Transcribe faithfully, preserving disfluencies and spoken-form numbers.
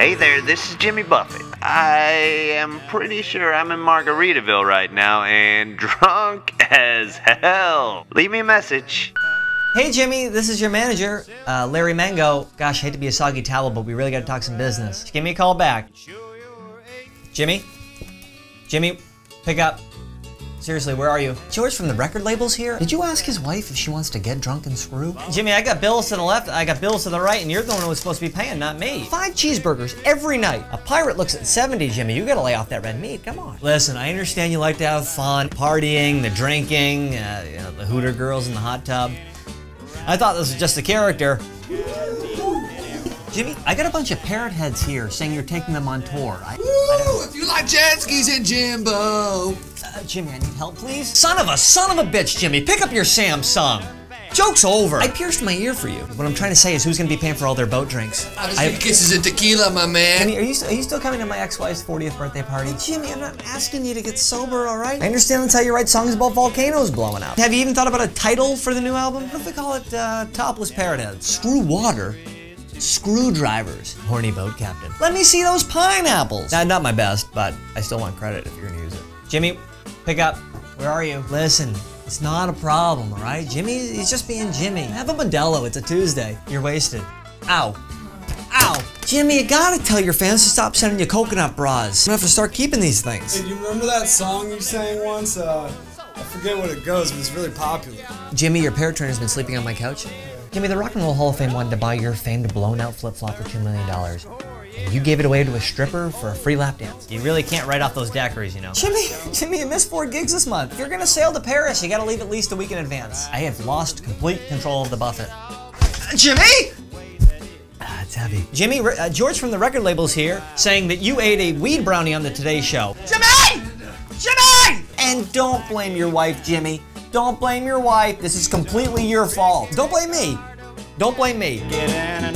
Hey there, this is Jimmy Buffett. I am pretty sure I'm in Margaritaville right now and drunk as hell. Leave me a message. Hey Jimmy, this is your manager, uh, Larry Mango. Gosh, I hate to be a soggy towel, but we really gotta talk some business. Just give me a call back. Jimmy? Jimmy, pick up. Seriously, where are you? George from the record label's here? Did you ask his wife if she wants to get drunk and screw? Jimmy, I got bills to the left, I got bills to the right, and you're the one who was supposed to be paying, not me. Five cheeseburgers every night. A pirate looks at seventy, Jimmy. You gotta lay off that red meat, come on. Listen, I understand you like to have fun. Partying, the drinking, uh, you know, the hooter girls in the hot tub. I thought this was just a character. Jimmy, I got a bunch of parrot heads here saying you're taking them on tour. I, Woo, I if you like jet skis and Jimbo. Uh, Jimmy, I need help, please. Son of a son of a bitch, Jimmy. Pick up your Samsung. Joke's over. I pierced my ear for you. What I'm trying to say is who's going to be paying for all their boat drinks? I just I, kisses and tequila, my man. Jimmy, are you, are you still coming to my ex-wife's fortieth birthday party? Hey, Jimmy, I'm not asking you to get sober, all right? I understand that's how you write songs about volcanoes blowing up. Have you even thought about a title for the new album? What if we call it uh, Topless Parrot Heads? Screw water. Screwdrivers. Horny boat captain. Let me see those pineapples. Nah, not my best, but I still want credit if you're going to use it. Jimmy, pick up. Where are you? Listen, it's not a problem, all right? Jimmy, he's just being Jimmy. Have a Modelo. It's a Tuesday. You're wasted. Ow. Ow. Jimmy, you gotta tell your fans to stop sending you coconut bras. I'm gonna have to start keeping these things. Hey, do you remember that song you sang once? Uh, I forget what it goes, but it's really popular. Jimmy, your parrot trainer's been sleeping on my couch. Jimmy, the Rock and Roll Hall of Fame wanted to buy your famed blown-out flip-flop for two million dollars, and you gave it away to a stripper for a free lap dance. You really can't write off those daiquiris, you know. Jimmy, Jimmy, you missed four gigs this month. If you're gonna sail to Paris, you gotta leave at least a week in advance. I have lost complete control of the Buffett. Jimmy! Ah, it's heavy. Jimmy, uh, George from the record label's here, saying that you ate a weed brownie on the Today Show. Jimmy! Jimmy! And don't blame your wife, Jimmy. Don't blame your wife. This is completely your fault. Don't blame me. Don't blame me.